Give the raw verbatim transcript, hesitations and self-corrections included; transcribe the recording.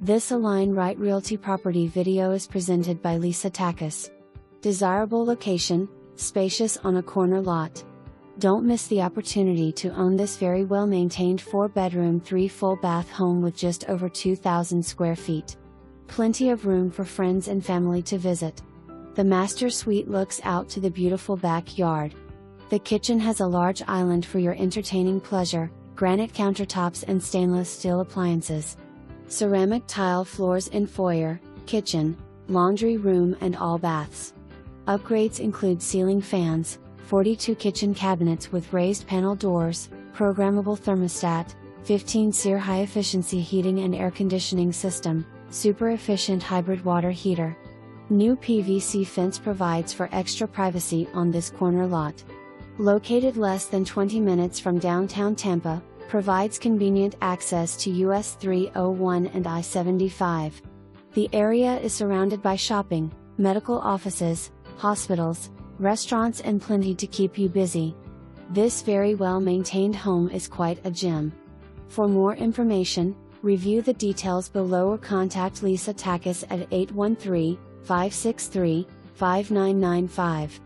This Align Right Realty property video is presented by Lisa Tackus. Desirable location, spacious on a corner lot. Don't miss the opportunity to own this very well-maintained four-bedroom, three full-bath home with just over two thousand square feet. Plenty of room for friends and family to visit. The master suite looks out to the beautiful backyard. The kitchen has a large island for your entertaining pleasure, granite countertops and stainless steel appliances. Ceramic tile floors in foyer, kitchen, laundry room and all baths. Upgrades include ceiling fans, forty-two kitchen cabinets with raised panel doors, programmable thermostat, fifteen SEER high-efficiency heating and air conditioning system, super-efficient hybrid water heater. New P V C fence provides for extra privacy on this corner lot. Located less than twenty minutes from downtown Tampa, provides convenient access to U S three oh one and I seventy-five. The area is surrounded by shopping, medical offices, hospitals, restaurants and plenty to keep you busy. This very well-maintained home is quite a gem. For more information, review the details below or contact Lisa Tackus at eight one three, five six three, five nine nine five.